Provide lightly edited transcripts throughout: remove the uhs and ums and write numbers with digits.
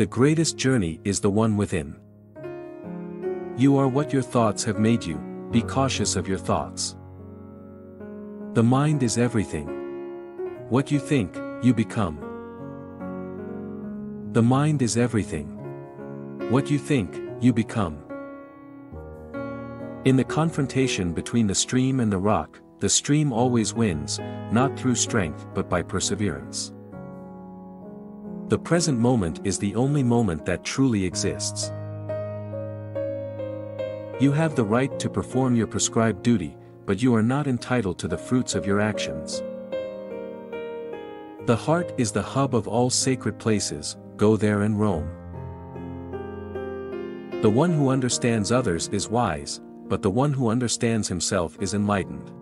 The greatest journey is the one within. You are what your thoughts have made you. Be cautious of your thoughts. The mind is everything. What you think, you become. The mind is everything. What you think, you become. In the confrontation between the stream and the rock, the stream always wins, not through strength but by perseverance. The present moment is the only moment that truly exists. You have the right to perform your prescribed duty, but you are not entitled to the fruits of your actions. The heart is the hub of all sacred places, go there and roam. The one who understands others is wise, but the one who understands himself is enlightened.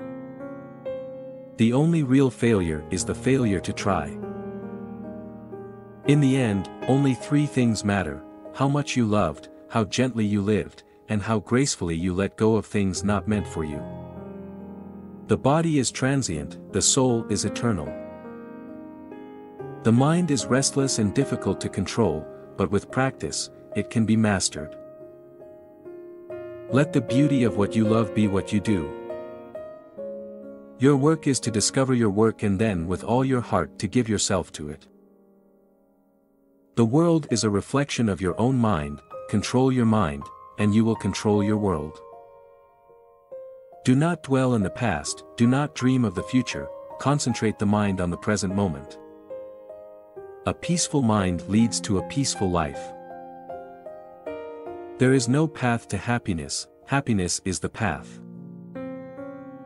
The only real failure is the failure to try. In the end, only three things matter: how much you loved, how gently you lived, and how gracefully you let go of things not meant for you. The body is transient, the soul is eternal. The mind is restless and difficult to control, but with practice, it can be mastered. Let the beauty of what you love be what you do. Your work is to discover your work and then with all your heart to give yourself to it. The world is a reflection of your own mind. Control your mind, and you will control your world. Do not dwell in the past, do not dream of the future, concentrate the mind on the present moment. A peaceful mind leads to a peaceful life. There is no path to happiness, happiness is the path.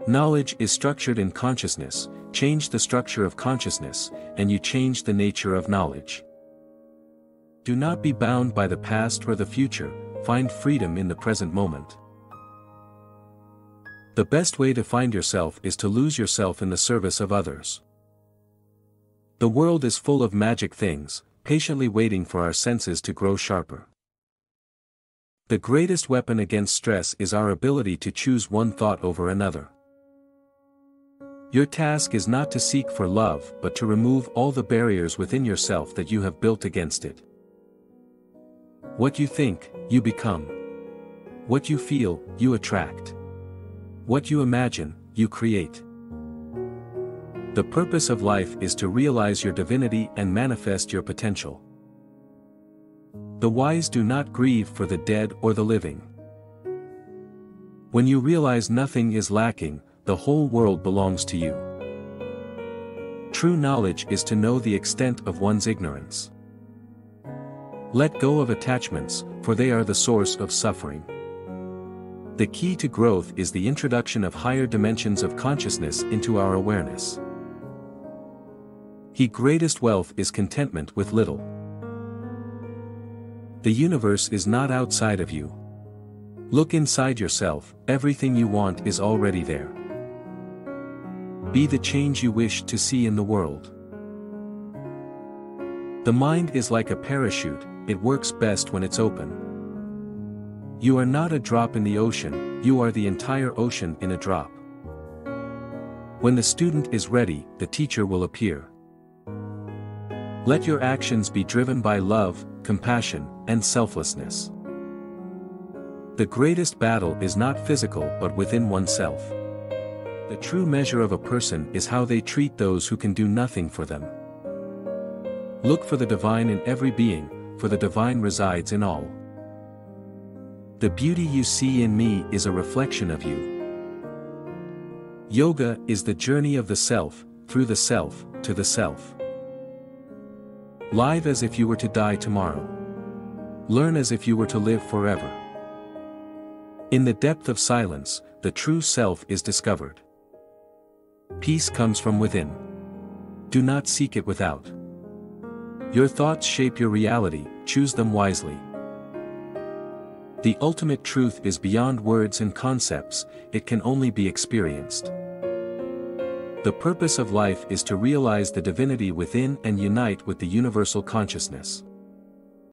Knowledge is structured in consciousness. Change the structure of consciousness, and you change the nature of knowledge. Do not be bound by the past or the future, find freedom in the present moment. The best way to find yourself is to lose yourself in the service of others. The world is full of magic things, patiently waiting for our senses to grow sharper. The greatest weapon against stress is our ability to choose one thought over another. Your task is not to seek for love but to remove all the barriers within yourself that you have built against it. What you think, you become. What you feel, you attract. What you imagine, you create. The purpose of life is to realize your divinity and manifest your potential. The wise do not grieve for the dead or the living. When you realize nothing is lacking, the whole world belongs to you. True knowledge is to know the extent of one's ignorance. Let go of attachments, for they are the source of suffering. The key to growth is the introduction of higher dimensions of consciousness into our awareness. The greatest wealth is contentment with little. The universe is not outside of you. Look inside yourself, everything you want is already there. Be the change you wish to see in the world. The mind is like a parachute, it works best when it's open. You are not a drop in the ocean, you are the entire ocean in a drop. When the student is ready, the teacher will appear. Let your actions be driven by love, compassion, and selflessness. The greatest battle is not physical but within oneself. The true measure of a person is how they treat those who can do nothing for them. Look for the divine in every being, for the divine resides in all. The beauty you see in me is a reflection of you. Yoga is the journey of the self, through the self, to the self. Live as if you were to die tomorrow. Learn as if you were to live forever. In the depth of silence, the true self is discovered. Peace comes from within. Do not seek it without. Your thoughts shape your reality, choose them wisely. The ultimate truth is beyond words and concepts, it can only be experienced. The purpose of life is to realize the divinity within and unite with the universal consciousness.